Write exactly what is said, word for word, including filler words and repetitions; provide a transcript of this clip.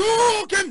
Hadouken!